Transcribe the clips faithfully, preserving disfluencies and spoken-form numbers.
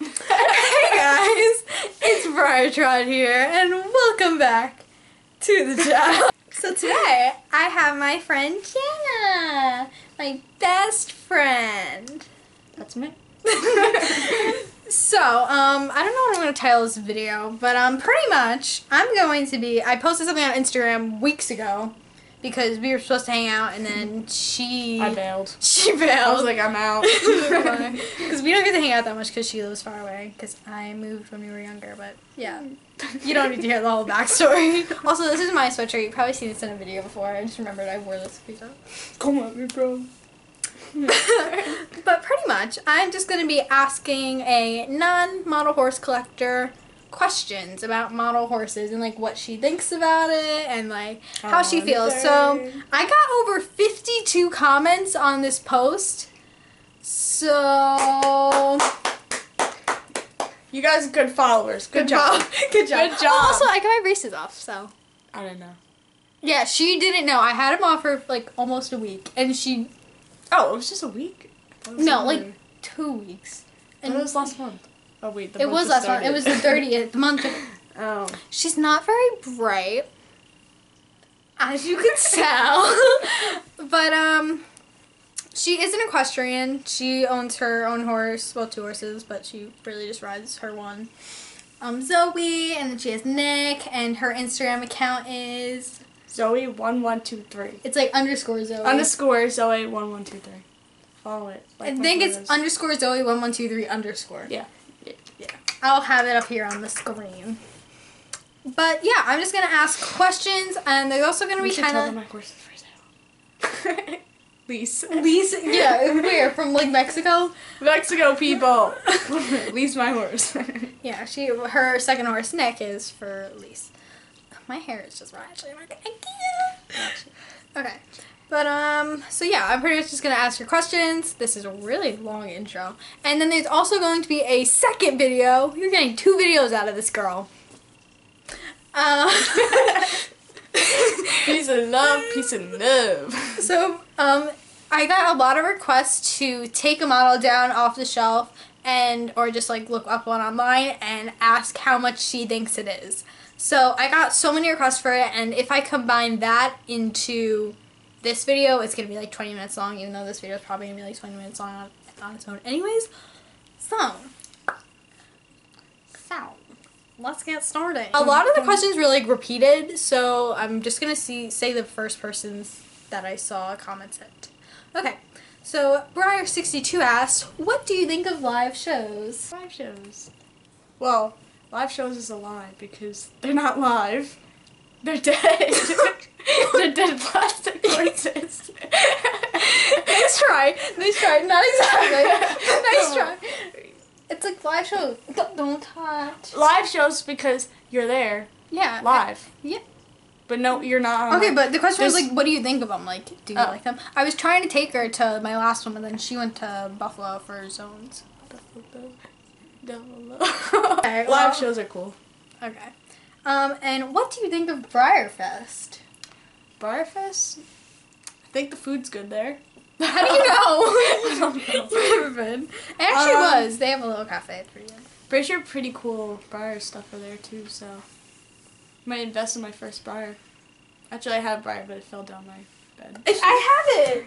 Hey guys, it's Breyer Trot here, and welcome back to the channel. So today, I have my friend Jenna, my best friend. That's me. So, um, I don't know what I'm going to title this video, but um, pretty much, I'm going to be, I posted something on Instagram weeks ago, because we were supposed to hang out, and then she... I bailed. She bailed. I was like, I'm out. Because we don't get to hang out that much because she lives far away, because I moved when we were younger, but yeah. You don't need to hear the whole backstory. Also, this is my sweatshirt. You've probably seen this in a video before. I just remembered I wore this a few times. Come at me, bro. But pretty much, I'm just going to be asking a non-model horse collector questions about model horses and like what she thinks about it and like how oh, she feels. Sorry. So I got over fifty-two comments on this post. So you guys are good followers. Good, good job. Good job. Good job. Oh, also, I got my braces off, so I don't know. Yeah, she didn't know. I had them off for like almost a week, and she. Oh, it was just a week. No, like weird. two weeks. And it was last month. Oh wait, the it was last month. It was the thirtieth month. Oh. She's not very bright, as you can tell. But um, she is an equestrian. She owns her own horse, well, two horses, but she really just rides her one. Um, Zoey, and then she has Nick, and her Instagram account is Zoey one one two three. It's like underscore Zoey. Underscore Zoey one one two three. Follow it. Like I think it's underscore Zoey one one two three underscore. Yeah. Yeah. I'll have it up here on the screen. But yeah, I'm just going to ask questions, and they're also going to be kind of... my horses for sale. Lease. Lease, yeah, where? From like Mexico? Mexico people. Lease my horse. Yeah, she, her second horse, Nick, is for lease. My hair is just actually not going to... Okay. But, um, so yeah, I'm pretty much just going to ask your questions. This is a really long intro. And then there's also going to be a second video. You're getting two videos out of this girl. Um, peace and love, peace and love. So, um, I got a lot of requests to take a model down off the shelf and, or just like look up one online and ask how much she thinks it is. So I got so many requests for it, and if I combine that into... this video is going to be like twenty minutes long, even though this video is probably going to be like twenty minutes long on, on its own anyways. So, so, let's get started. A lot of the questions were like repeated, so I'm just going to see say the first persons that I saw commented. Okay, so Breyer sixty-two asked, what do you think of live shows? Live shows. Well, live shows is a lie because they're not live. They're dead. They're dead plastic horses. Nice try. Nice try. Not exactly. Nice try. It's like live shows. Don't, don't touch. Live shows because you're there. Yeah. Live. I, yeah. But no, you're not. Okay, but the question this, was like, what do you think of them? Like, do you oh. like them? I was trying to take her to my last one, but then she went to Buffalo for zones. Buffalo. Buffalo. Okay, well, live shows are cool. Okay. Um, and what do you think of Breyerfest? Breyerfest? I think the food's good there. How do you know? I don't know. You've never been. It actually um, was. They have a little cafe. It's pretty good. Pretty sure pretty cool Breyer stuff are there too, so. Might invest in my first Breyer. Actually, I have Breyer, but it fell down my bed. I have it!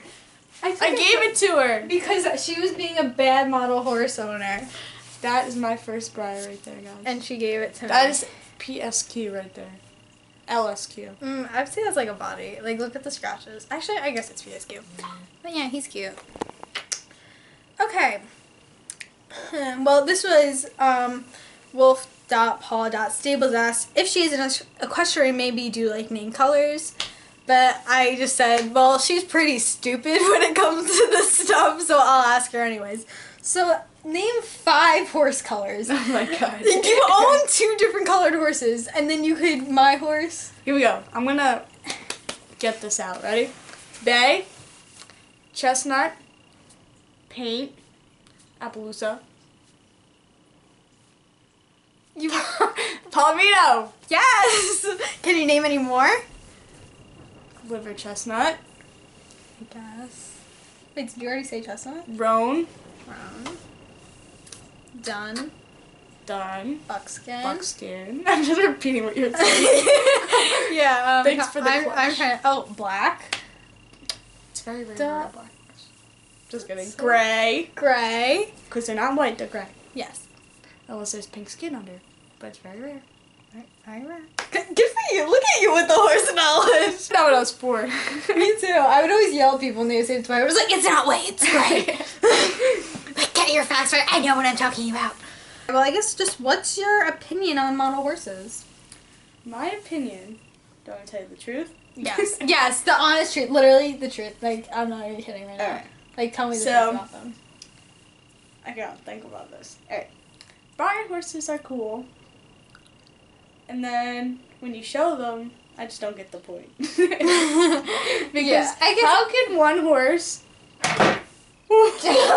I, I gave it, it to her! Because she was being a bad model horse owner. That is my first Breyer right there, guys. And she gave it to me. That is... P S Q right there. L S Q. Mm, I'd say that's like a body. Like, look at the scratches. Actually, I guess it's P S Q. But yeah, he's cute. Okay. Well, this was um, wolf dot paul dot stables asked, if she is an equestrian, maybe do like name colors. But I just said, well, she's pretty stupid when it comes to this stuff, so I'll ask her anyways. So... name five horse colors. Oh my god. You own two different colored horses, and then you could my horse. Here we go. I'm gonna get this out. Ready? Bay, chestnut, paint, Appaloosa. You Palomino! Yes! Can you name any more? Liver chestnut. I guess. Wait, did you already say chestnut? Roan. Roan. Done. done. Buckskin. Buckskin. I'm just repeating what you're saying. Yeah. Um, Thanks for the I'm, I'm trying to, oh, black. It's very, very da. black. Just kidding. So gray. Gray. Because they're not white, they're gray. Yes. Unless there's pink skin under. But it's very rare. Very, very rare. Good, good for you. Look at you with the horse knowledge. That's not what I was for. Me too. I would always yell at people when they would say it's white. I was like, it's not white, it's gray. Like, get your facts right. I know what I'm talking about. Well, I guess just what's your opinion on model horses? My opinion? Do I tell you the truth? Yes. Yes, the honest truth. Literally the truth. Like, I'm not even kidding right now. All right. Like, tell me the so, truth about them. I gotta think about this. Alright. Breyer horses are cool. And then, when you show them, I just don't get the point. Because, yeah, I guess how can one horse... You're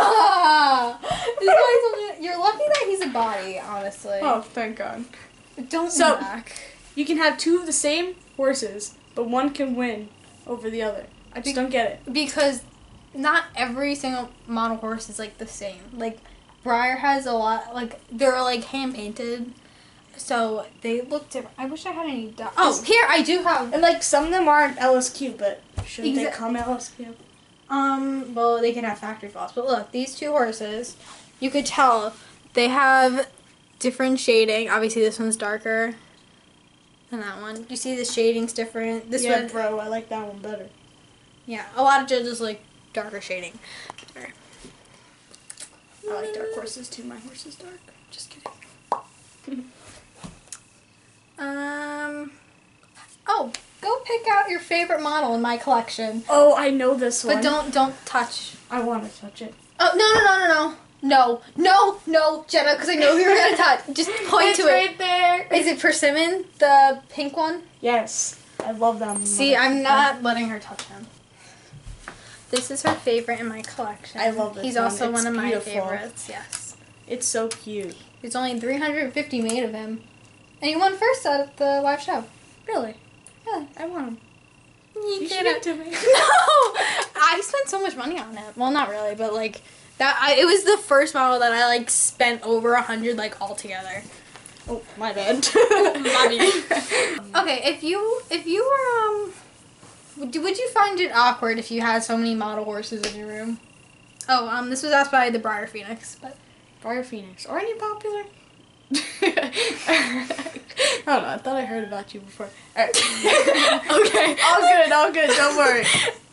lucky that he's a body, honestly. Oh, thank God. Don't so, knock. You can have two of the same horses, but one can win over the other. I just Be don't get it. Because... not every single model horse is, like, the same. Like, Breyer has a lot, like, they're, like, hand-painted, so they look different. I wish I had any dots. Oh, here, I do have. And, like, some of them aren't L S Q, but shouldn't they come L S Q? Um, well, they can have factory floss. But look, these two horses, you could tell they have different shading. Obviously, this one's darker than that one. You see the shading's different. This yeah, one, bro, I like that one better. Yeah, a lot of judges, like, darker shading. Right. I like dark horses too. My horse is dark. Just kidding. um. Oh, go pick out your favorite model in my collection. Oh, I know this one. But don't don't touch. I want to touch it. Oh no no no no no no no no Jenna, because I know who you're gonna touch. Just point it's to right it. Right there. Is it Persimmon, the pink one? Yes, I love them. See, I'm not letting her touch him. This is her favorite in my collection. I love this He's one. also it's one of beautiful. my favorites, yes. It's so cute. There's only three hundred fifty made of him. And he won first at the live show. Really? Really, I won him. You, you should give it to me. No! I spent so much money on it. Well, not really, but like, that. I, it was the first model that I like spent over a hundred like all together. Oh, my bad. Okay, if you, if you were, um... Would you find it awkward if you had so many model horses in your room? Oh, um, this was asked by the Breyer Phoenix, but... Breyer Phoenix. Aren't you popular? I don't know, I thought I heard about you before. Alright. Okay. All good, all good, don't worry.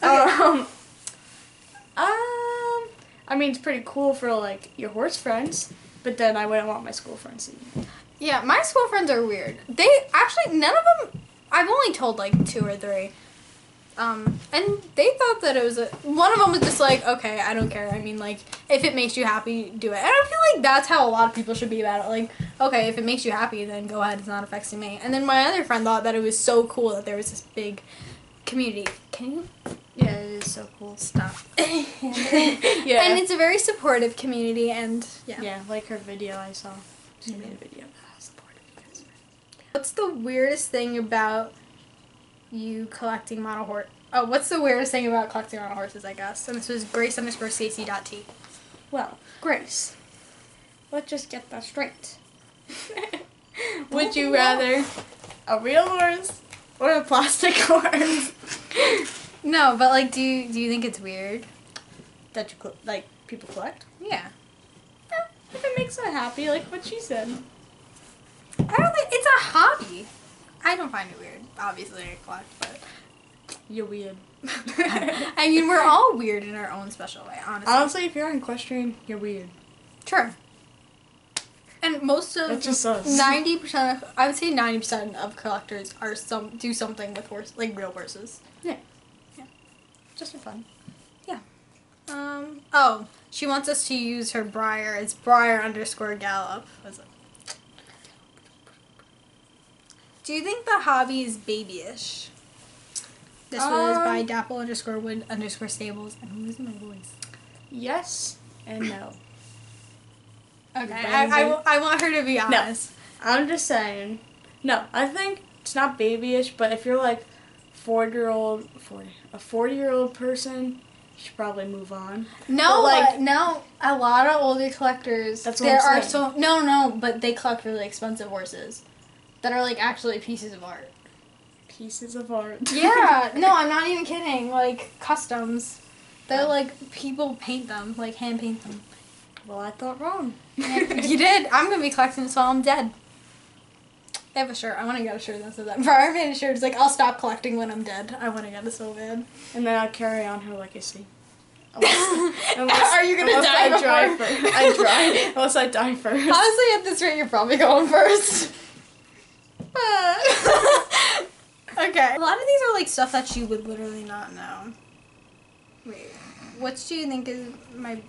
um, um, I mean, it's pretty cool for, like, your horse friends, but then I wouldn't want my school friends either. Yeah, my school friends are weird. They, actually, none of them... I've only told, like, two or three. Um, and they thought that it was a, one of them was just like, okay, I don't care. I mean, like, if it makes you happy, do it. And I feel like that's how a lot of people should be about it. Like, okay, if it makes you happy, then go ahead. It's not affecting me. And then my other friend thought that it was so cool that there was this big community. Can you? Yeah, it is so cool. Stop. Yeah. And it's a very supportive community and, yeah. Yeah, like her video I saw. She made a video about how supportive you guys are. What's the weirdest thing about... you collecting model horse? Oh, what's the weirdest thing about collecting model horses, I guess? And this was Grace underscore C C dot T. Well, Grace, let's just get that straight. Would you rather a real horse or a plastic horse? No, but like, do you, do you think it's weird that you like people collect? Yeah. Well, if it makes them happy, like what she said. I don't think it's a hobby. I don't find it weird. Obviously, I collect, but you're weird. I mean, we're all weird in our own special way, honestly. Honestly, if you're in equestrian, you're weird. Sure. And most of That's just us. ninety percent, of, I would say ninety percent of collectors are some do something with horse, like real horses. Yeah. Yeah. Just for fun. Yeah. Um. Oh, she wants us to use her Breyer. It's Breyer underscore Gallop. Was it? Do you think the hobby is babyish? This um, was by Dapple underscore wood underscore stables. I'm losing my voice. Yes and no. Okay, I, I, I want her to be honest. No, I'm just saying. No, I think it's not babyish, but if you're like four-year-old, forty, a forty-year-old person should probably move on. No, but like but no, a lot of older collectors. That's what there I'm are saying. so no, no, but they collect really expensive horses that are like actually pieces of art. Pieces of art. Yeah, no, I'm not even kidding. Like customs, they're oh. like people paint them, like hand paint them. Well, I thought wrong. You did. I'm gonna be collecting this while I'm dead. I have a shirt. I want to get a shirt that says that. Breyer made a shirt. It's like, I'll stop collecting when I'm dead. I want to get it so bad. And then I'll carry on her legacy. Unless, unless, Are you going to die before? I try first. I try. Unless I die first. Honestly, at this rate, you're probably going first. Okay. A lot of these are like stuff that you would literally not know. Wait. What do you think is my...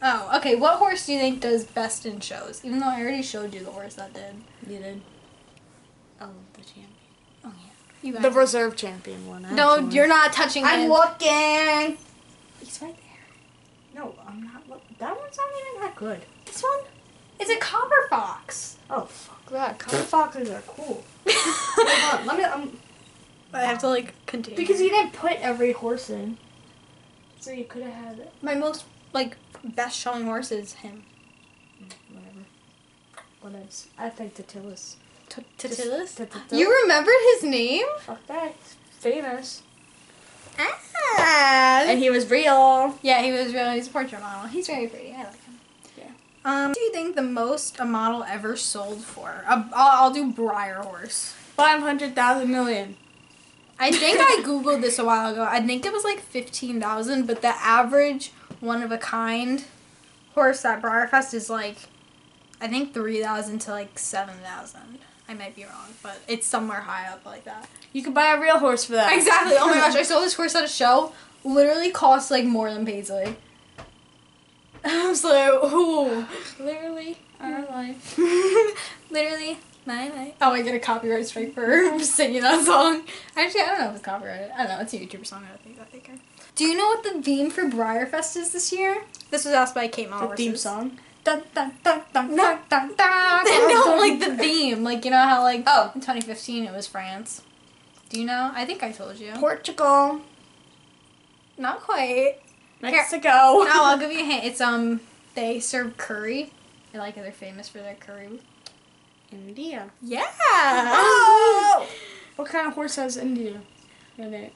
Oh, okay. What horse do you think does best in shows? Even though I already showed you the horse that did. You did. Oh, the champion. Oh, yeah. You got the it. reserve champion one. Actually. No, you're not touching I'm him. I'm looking. He's right there. No, I'm not looking. That one's not even that good. This one is a Copper Fox. Oh, fuck that. Copper Foxes are cool. Hold on. Let me... Um, I have to, like, continue. Because you didn't put every horse in. So you could have had it. My most, like, best showing horse is him. Whatever. What else? I think Tatilis. Tatilis? You remembered his name? Fuck that. He's famous. Ah! And he was real. Yeah, he was real. He's a portrait model. He's very pretty. I like him. Yeah. Um, what do you think the most a model ever sold for? A, I'll, I'll do Breyer horse. five hundred thousand million. I think I googled this a while ago. I think it was like fifteen thousand, but the average one-of-a-kind horse at Breyerfest is like, I think three thousand to like seven thousand. I might be wrong, but it's somewhere high up like that. You could buy a real horse for that. Exactly. Oh my gosh, I saw this horse at a show. Literally cost like more than Paisley. I was like, ooh. Literally our life. Literally my life. Oh, I get a copyright strike for singing that song. Actually, I don't know if it's copyrighted. I don't know. It's a YouTuber song. I don't think I think I. Do you know what the theme for Breyerfest is this year? This was asked by Kate Moller. The theme song. Dun, dun, dun, dun, no. Dun, dun, dun, no, like the theme. Like, you know how, like, oh, in twenty fifteen it was France. Do you know? I think I told you. Portugal. Not quite. Mexico. No, I'll give you a hint. It's, um, they serve curry. They like, they're famous for their curry. India. Yeah. Oh. What kind of horse has India in it?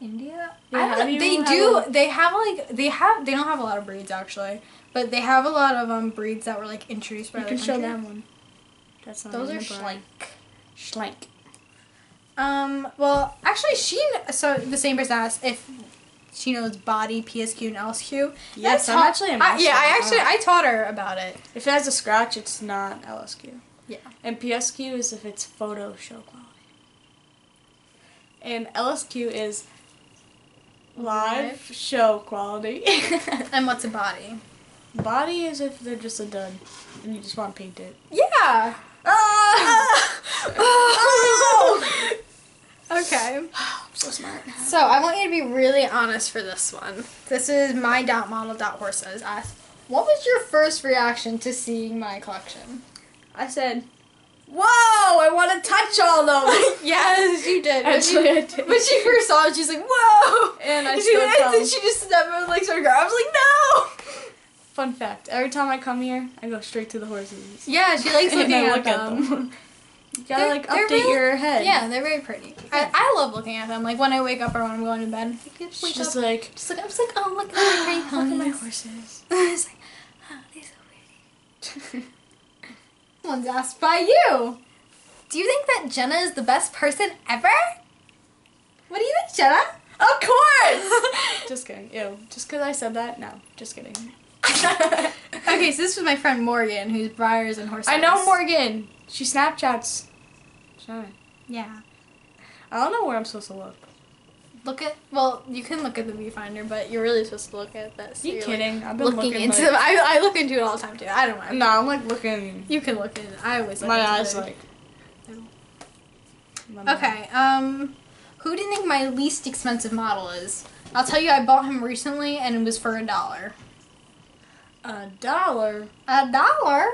India? Yeah, I, they do. Have they have like they have. They don't have a lot of breeds actually, but they have a lot of um breeds that were like introduced by. You can show that one. That's not those are Schlenk. Schlenk. Um. Well, actually, she. So the same person asked if she knows body, P S Q, and L S Q. Yes, I'm actually. I, yeah, about. I actually I taught her about it. If it has a scratch, it's not L S Q. Yeah. And P S Q is if it's photo show quality. And L S Q is. Live show quality. And what's a body? Body is if they're just a dud and you just want to paint it. Yeah! Uh, oh. Okay. I'm so smart. So I want you to be really honest for this one. This is my dot model dot horses. Asked, what was your first reaction to seeing my collection? I said, whoa, I want to touch all those. Yes, you did. Actually, you, I did. When she first saw it, she was like, whoa. And I and still she, and she just stepped and like, started crying. I was like, no. Fun fact, every time I come here, I go straight to the horses. Yeah, she likes looking at, look them. at them. You gotta, they're, like, update really, your head. Yeah, they're very pretty. I, I love looking at them. Like, when I wake up or when I'm going to bed. Like, She's just up, like... Just like, I'm just like, oh, look at my great ponies. Look at my horses. It's like, oh, they're so pretty. One's asked by you. Do you think that Jenna is the best person ever? What do you think, Jenna? Of course! Just kidding. Ew. Just because I said that? No. Just kidding. Okay, so this was my friend Morgan, who's Breyers and horses. I know Morgan. She Snapchats. Jenna. Yeah. I don't know where I'm supposed to look. Look at, well, you can look at the viewfinder, but you're really supposed to look at this. So you're kidding. Like, I've been looking, looking into like, them. I, I look into it all the time, too. I don't mind. No, I'm, like, looking. You can look in. I always look my into eyes, it. Like. Okay, um, who do you think my least expensive model is? I'll tell you, I bought him recently, and it was for a dollar. A dollar? A dollar?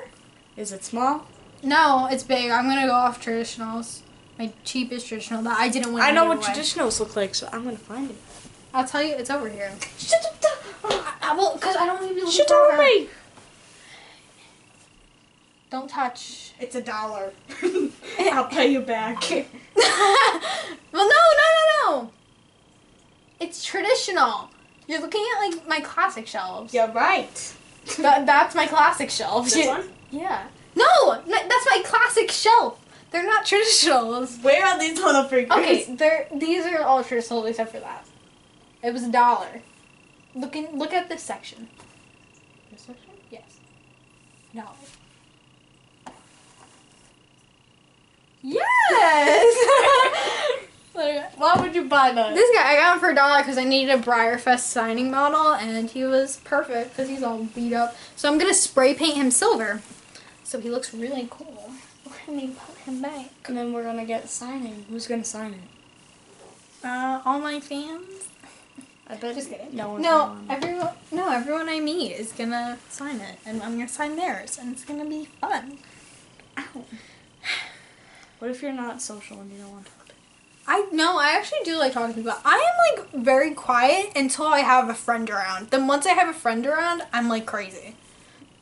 Is it small? No, it's big. I'm going to go off traditionals. My cheapest traditional that I didn't want to I know what away. traditionals look like, so I'm going to find it. I'll tell you, it's over here. Shut up! I will, because I don't want to be looking She told her. me. Don't touch. It's a dollar. I'll pay you back. Well, no, no, no, no. It's traditional. You're looking at, like, my classic shelves. You're right. That, that's my classic shelf. This one? Yeah. No! That's my classic shelf. They're not traditionals. Where are these little figures? Okay, they're, these are all traditional except for that. It was a dollar. Look, in, look at this section. This section? Yes. Dollar. Yes! Why would you buy that? This guy, I got him for a dollar because I needed a Breyerfest signing model, and he was perfect because he's all beat up. So I'm going to spray paint him silver. So he looks really cool. We're going to put him back. And then we're going to get signing. Who's going to sign it? Uh, all my fans. I bet Just kidding. No one. No, everyone. No, everyone I meet is gonna sign it, and I'm gonna sign theirs, and it's gonna be fun. Ow. What if you're not social and you don't want to talk to? I no, I actually do like talking to people. I am like very quiet until I have a friend around. Then once I have a friend around, I'm like crazy.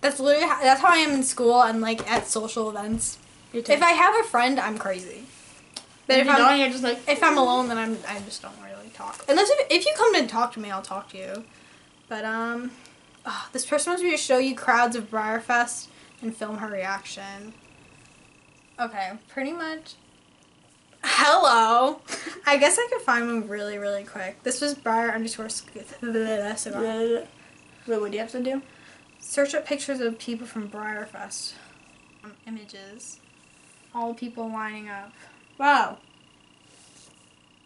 That's literally how, that's how I am in school and like at social events. If I have a friend, I'm crazy. But if, if I'm don't, you're just like if I'm alone, then I'm I just don't really. Talk. Unless if, if you come and talk to me, I'll talk to you. But um, oh, this person wants me to show you crowds of Breyerfest and film her reaction. Okay, pretty much. Hello. I guess I could find one really, really quick. This was Breyer underscore. Wait, what do you have to do? Search up pictures of people from Breyerfest. Um, images. All people lining up. Wow.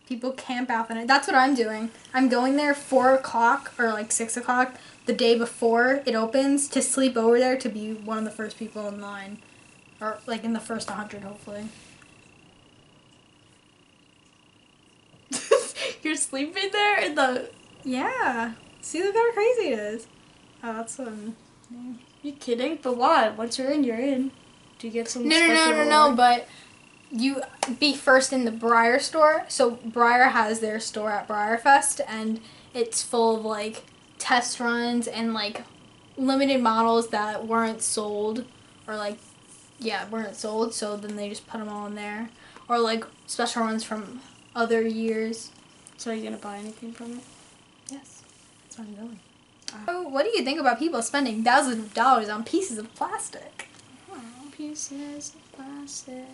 People camp out the night. That's what I'm doing. I'm going there four o'clock or like six o'clock the day before it opens to sleep over there to be one of the first people in line. Or like in the first one hundred hopefully. You're sleeping there in the... Yeah. See look how crazy it is. Oh, that's um... You kidding? But what? Once you're in, you're in. Do you get some No, no, no, no, no, but... You be first in the Breyer store. So Breyer has their store at Breyerfest, and it's full of like test runs and like limited models that weren't sold, or like yeah weren't sold. So then they just put them all in there, or like special ones from other years. So are you gonna buy anything from it? Yes, that's what I'm doing. Uh, so what do you think about people spending thousands of dollars on pieces of plastic? Oh, pieces of plastic.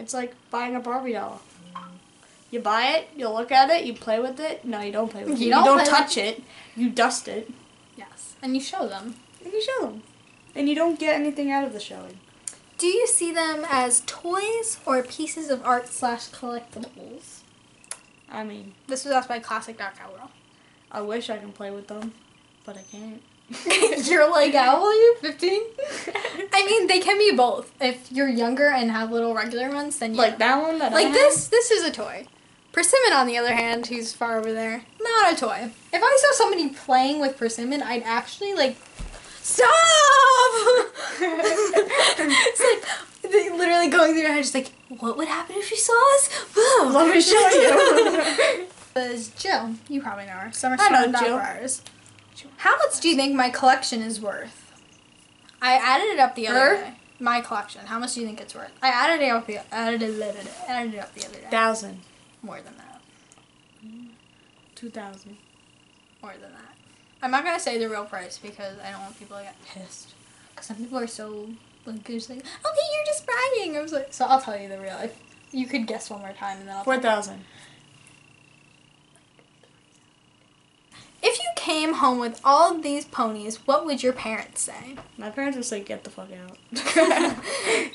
It's like buying a Barbie doll. You buy it, you look at it, you play with it. No, you don't play with it. You don't, you don't touch it. it. You dust it. Yes. And you show them. And you show them. And you don't get anything out of the showing. Do you see them as toys or pieces of art slash collectibles? I mean... This was asked by Classic Doc. I wish I can play with them, but I can't. You're like, how old are you? fifteen? I mean, they can be both. If you're younger and have little regular ones, then you... Like that one that Like I this, have? This is a toy. Persimmon, on the other hand, who's far over there, not a toy. If I saw somebody playing with Persimmon, I'd actually, like, stop! It's like, literally going through your head, just like, what would happen if she saw us? Whoa. Let me show you. There's Jill. You probably know her. Summer I know Jill. Friars. How much do you think my collection is worth? I added it up the other day. My collection. How much do you think it's worth? I added it up the added it, added it up the other day. Thousand. More than that. Two thousand. More than that. I'm not gonna say the real price because I don't want people to get pissed. Because some people are so like, just like, okay, you're just bragging. I was like, so I'll tell you the real. If you could guess one more time, and then I'll. Four thousand. If you came home with all of these ponies, what would your parents say? My parents would say, get the fuck out.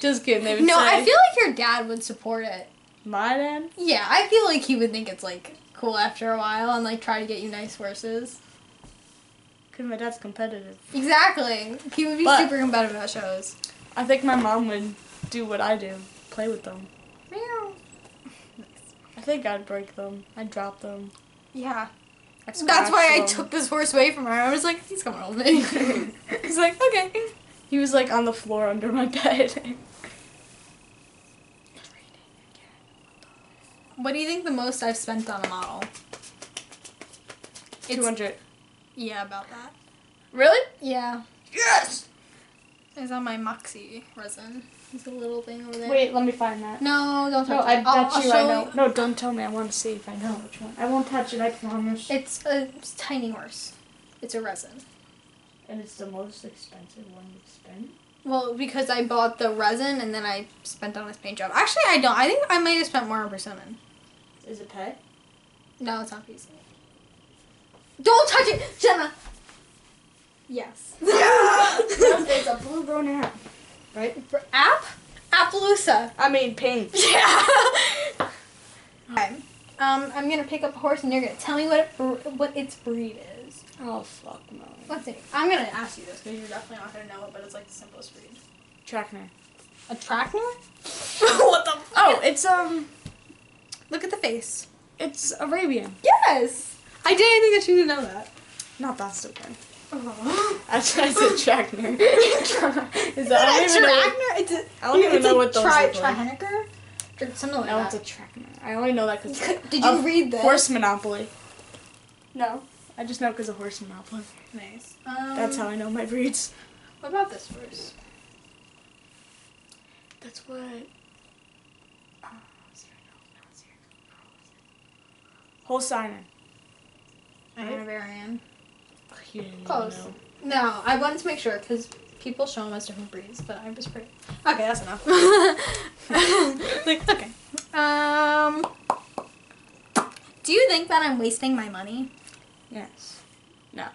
Just kidding. They would no, say, I feel like your dad would support it. My dad? Yeah, I feel like he would think it's, like, cool after a while and, like, try to get you nice horses. Because my dad's competitive. Exactly. He would be but super competitive at shows. I think my mom would do what I do. Play with them. Meow. Nice. I think I'd break them. I'd drop them. Yeah. That's why them. I took this horse away from her. I was like, he's coming over me. He's like, okay. He was like on the floor under my bed. What do you think the most I've spent on a model? Two hundred. Yeah, about that. Really? Yeah. Yes! It's on my Moxie resin. There's a little thing over there. Wait, let me find that. No, don't touch no, it. I I'll, bet I'll you I know. You. No, don't tell me. I want to see if I know which one. I won't touch it, I promise. It's a it's tiny horse. It's a resin. And it's the most expensive one you've spent? Well, because I bought the resin and then I spent on his paint job. Actually, I don't. I think I might have spent more on Persimmon. Is it pet? No, it's not Paisley. Don't touch it, Jenna! Yes. Yeah! There's a blue grown app. Right? App? Appaloosa. I mean, paint. Yeah! Okay. Um, I'm gonna pick up a horse and you're gonna tell me what it, what its breed is. Oh, fuck no. Let's see. I'm gonna ask you this because you're definitely not gonna know it, but it's like the simplest breed. Trackner. A trackner? What the fuck? Oh, it's, um... Look at the face. It's Arabian. Yes! I didn't think that she would know that. Not that stupid. Oh. Actually, I said trackner. Is that a trackner? I don't even know what those are. Tri-Henniker? Something like that. No, it's a trackner. I only know that because... Did you read that? Horse Monopoly. No. I just know because of Horse Monopoly. Nice. Um, That's how I know my breeds. What about this horse? That's what... Holsteiner. Hanoverian. Right? Close. Know. No, I wanted to make sure because people show them as different breeds, but I was pretty. Okay, that's enough. Like, okay. Um. Do you think that I'm wasting my money? Yes. No.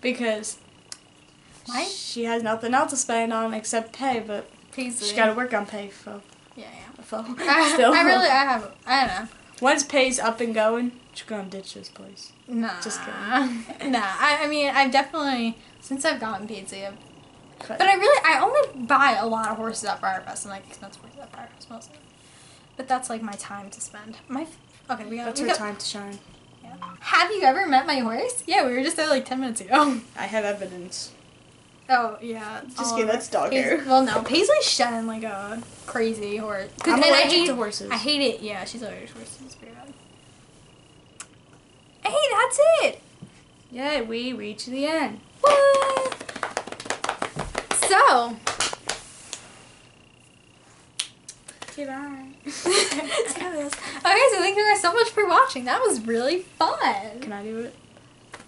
Because. Why? She has nothing else to spend on except pay, but Paisley. She got to work on pay for. Yeah, yeah. For, I, still. I really, I have. I don't know. Once Pay's up and going, she's gonna ditch this place. Nah. Just kidding. Nah. I, I mean, I've definitely, since I've gotten Paisley, I've... But I really, I only buy a lot of horses at Breyerfest and, like, expensive horses at Breyerfest mostly. But that's, like, my time to spend. My... Okay, we got... That's we her got, time to shine. Yeah. Have you ever met my horse? Yeah, we were just there, like, ten minutes ago. I have evidence. Oh, yeah. Just um, kidding, that's dog hair. Well, no, Paisley's shedding like a crazy horse. I'm allergic I hate, to horses. I hate it. Yeah, she's allergic to horses. It's pretty bad. Hey, that's it! Yeah, we reached the end. What? So. Goodbye. Okay, so thank you guys so much for watching. That was really fun. Can I do it?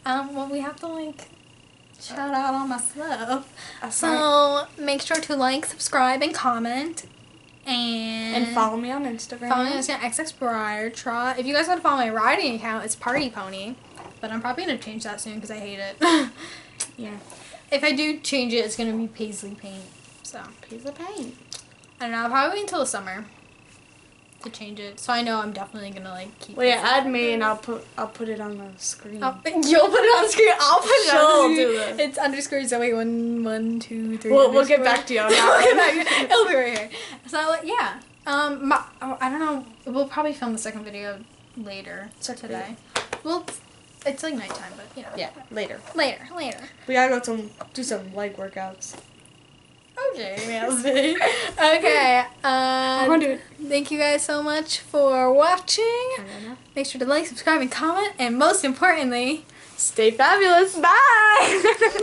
Um, well, we have to, like... Shout out all my stuff. So make sure to like, subscribe, and comment, and and follow me on Instagram. Follow me on Instagram, X X Breyer Trot. If you guys want to follow my riding account, it's Party Pony, but I'm probably gonna change that soon because I hate it. Yeah. If I do change it, it's gonna be Paisley Paint. So Paisley Paint. I don't know. I'll probably wait until the summer to change it, so I know I'm definitely gonna like keep. Well, yeah, add me and I'll put I'll put it on the screen. I'll, you'll put it on the screen. I'll put it She'll on the screen. Do it's underscore Zoey one one two three. We'll, we'll get back to you on that. It'll be right here. So yeah, um, my, oh, I don't know. We'll probably film the second video later. So today, later. Well, it's like nighttime, but you know. Yeah, later. Later, later. We gotta go some do some leg workouts. Okay, okay. Um, thank you guys so much for watching. Make sure to like, subscribe, and comment, and most importantly, stay fabulous. Bye.